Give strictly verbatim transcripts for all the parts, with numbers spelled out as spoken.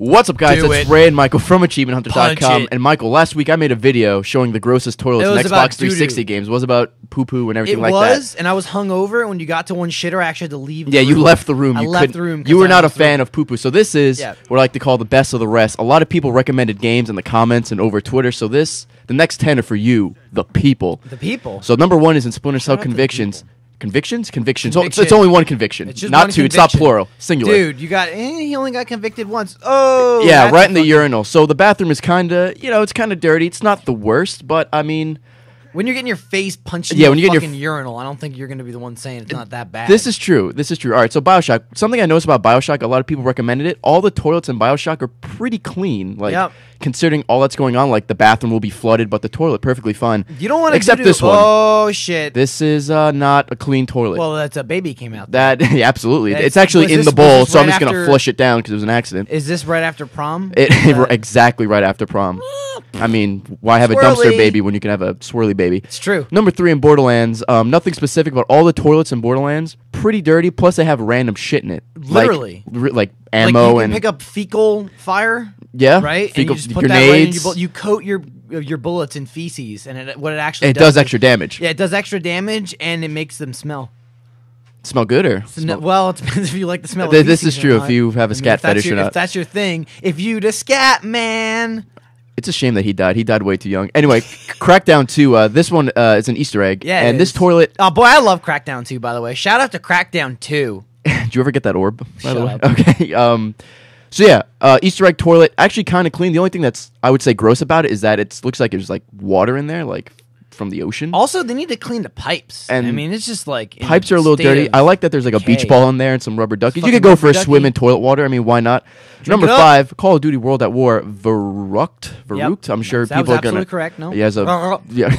What's up, guys? It's Ray and Michael from Achievement Hunter dot com. And Michael, last week I made a video showing the grossest toilets in Xbox three sixty games. It was about poo-poo and everything like that. It was, and I was hungover, and when you got to one shitter, I actually had to leave the room. Yeah, you left the room. I left the room. You were not a fan of poo-poo. So this is what I like to call the best of the rest. A lot of people recommended games in the comments and over Twitter. So this, the next ten are for you, the people. The people. So number one is in Splinter Cell Convictions. Convictions? Convictions. Conviction. Oh, it's, it's only one conviction. It's just not one two. Conviction. It's not plural. Singular. Dude, you got... Eh, he only got convicted once. Oh! Yeah, right in the urinal. So the bathroom is kind of... You know, it's kind of dirty. It's not the worst, but I mean... When you're getting your face punched in yeah, the fucking urinal, I don't think you're going to be the one saying it's not that bad. This is true. This is true. All right, so Bioshock. Something I noticed about Bioshock, a lot of people recommended it. All the toilets in Bioshock are pretty clean, like yep. considering all that's going on. Like the bathroom will be flooded, but the toilet perfectly fine. You don't want to except do this one. Oh shit! This is uh, not a clean toilet. Well, that's a baby came out. That yeah, absolutely. That's, it's actually in this, the bowl, so right I'm just going to flush it down because it was an accident. Is this right after prom? It, uh, exactly right after prom. I mean, why have swirly. a dumpster baby when you can have a swirly baby? It's true. Number three in Borderlands, um, nothing specific, but all the toilets in Borderlands, pretty dirty, plus they have random shit in it. Literally. Like, like ammo like you can and... pick up fecal fire? Yeah. Right? Fecal and you just put grenades. That right in your bullet. You coat your... your bullets in feces, and it, what it actually it does... It does extra damage. Yeah, it does extra damage, and it makes them smell. Smell good or? So smell? No, well, it depends if you like the smell of feces. This is true if you have a scat I mean, fetish your, or not. If that's your thing, if you the scat man... It's a shame that he died. He died way too young. Anyway, Crackdown two, uh, this one uh, is an Easter egg. Yeah, and this toilet... Oh, boy, I love Crackdown two, by the way. Shout out to Crackdown two. Did you ever get that orb, by Shut the way? Up. Okay. Um, so, yeah, uh, Easter egg toilet, actually kind of clean. The only thing that's, I would say, gross about it is that it looks like there's, like, water in there, like... from the ocean. Also, they need to clean the pipes. And I mean, it's just like pipes are a little dirty. I like that there's like a beach ball in there and some rubber ducky. You could go for a swim in toilet water. I mean, why not? Number five, Call of Duty World at War. Verruckt. Verruckt. I'm sure people are gonna. Correct. No. He has a yeah, one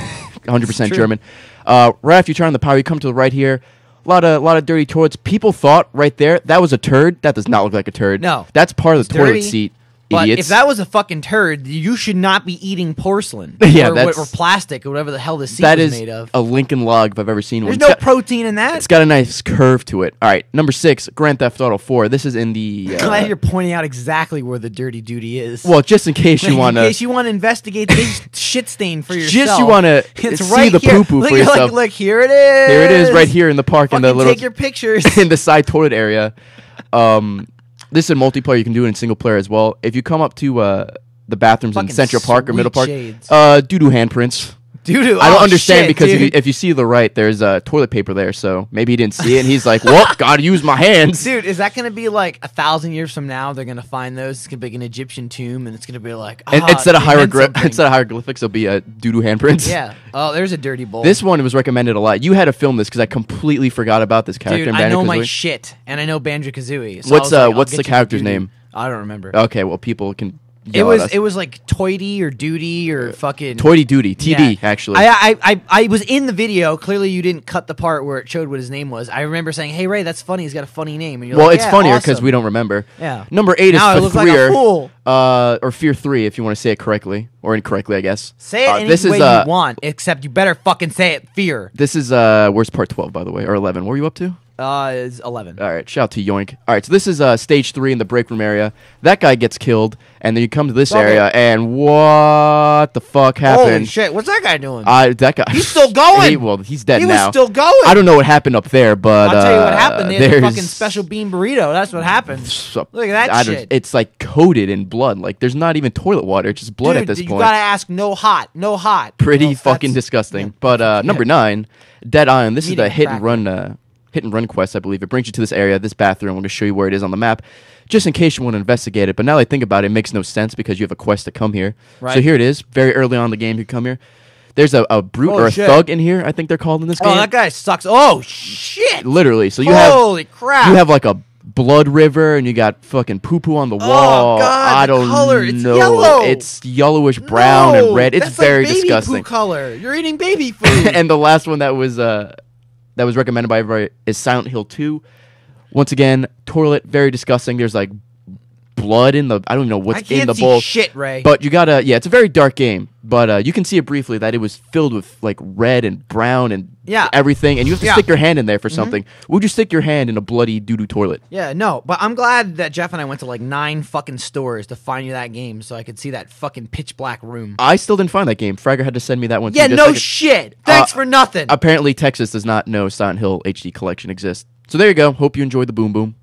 hundred percent German. Uh, right after you turn on the power, you come to the right here. A lot of, lot of dirty toilets. People thought right there that was a turd. That does not look like a turd. No, that's part of the toilet seat. But idiots. If that was a fucking turd, you should not be eating porcelain yeah, or, that's, or plastic or whatever the hell this seat is made of. That is a Lincoln log if I've ever seen There's one. There's no got, protein in that. It's got a nice curve to it. All right, number six, Grand Theft Auto four. This is in the... Uh, Glad you're pointing out exactly where the dirty duty is. Well, just in case you want to... In case you want to investigate this shit stain for yourself. Just you want to see right the poo-poo for yourself. Look, look, here it is. Here it is right here in the park. Fucking in the little, take your pictures. In the side toilet area. Um... This is in multiplayer. You can do it in single player as well. If you come up to uh, the bathrooms Fucking in Central Park or Middle Park, shades. uh, doo-doo handprints. Doo-doo. I don't oh, understand shit, because if you, if you see the right, there's uh, toilet paper there, so maybe he didn't see it, and he's like, well, gotta use my hands. Dude, is that gonna be like a thousand years from now, they're gonna find those, it's gonna be like an Egyptian tomb, and it's gonna be like, ah, and instead, of instead of hieroglyphics, it'll be uh, doo-doo handprints. Yeah. Oh, there's a dirty bowl. This one was recommended a lot. You had to film this, because I completely forgot about this character. Dude, I know my shit, and I know Banjo-Kazooie. So what's uh, like, what's the character's name? I don't remember. Okay, well, people can... It was it was like Toity or Duty or fucking Toity Duty T D yeah. actually. I, I I I was in the video. Clearly, you didn't cut the part where it showed what his name was. I remember saying, "Hey Ray, that's funny. He's got a funny name." And you're well, like, it's yeah, funnier because awesome. we don't remember. Yeah. Number eight now is Fear, like uh, or Fear three, if you want to say it correctly or incorrectly, I guess. Say it uh, any this way is, uh, you want, except you better fucking say it. Fear. This is uh, where's part twelve by the way, or eleven? What were you up to? Uh, is eleven. All right, shout out to Yoink. All right, so this is uh, stage three in the break room area. That guy gets killed, and then you come to this okay. area, and what the fuck happened? Holy shit, what's that guy doing? Uh, that guy. He's still going. He, well, he's dead he now. He was still going. I don't know what happened up there, but... I'll uh, tell you what happened. They had a fucking special bean burrito. That's what happened. So, Look at that I shit. It's like coated in blood. Like, there's not even toilet water. It's just blood Dude, at this you point. You gotta ask, no hot, no hot. Pretty no, fucking disgusting. Yeah. But uh, yeah. number nine, Dead Island. This Meeting is the hit and run... Uh, Hit and run quest, I believe. It brings you to this area, this bathroom. I'm going to show you where it is on the map, just in case you want to investigate it. But now that I think about it, it makes no sense because you have a quest to come here. Right. So here it is. Very early on in the game, you come here. There's a, a brute oh, or a shit. thug in here, I think they're called in this oh, game. Oh, that guy sucks. Oh, shit. Literally. So you Holy have, crap. You have like a blood river, and you got fucking poo-poo on the wall. Oh, God. I don't the color. It's know. Yellow. It's yellowish brown no, and red. It's that's very like baby disgusting. Poo color. You're eating baby food. And the last one that was... Uh, That was recommended by everybody is Silent Hill two. Once again, toilet, very disgusting. There's like blood in the, I don't know what's in the bowl. I can't see shit, Ray. But you gotta, yeah, it's a very dark game. But uh, you can see it briefly that it was filled with like red and brown and yeah. everything, and you have to yeah. stick your hand in there for mm-hmm. something. Would you stick your hand in a bloody doo-doo toilet? Yeah, no, but I'm glad that Jeff and I went to like nine fucking stores to find you that game so I could see that fucking pitch black room. I still didn't find that game. Fragger had to send me that one. Yeah, no could, shit. Thanks uh, for nothing. Apparently Texas does not know Silent Hill H D collection exists. So there you go. Hope you enjoyed the boom boom.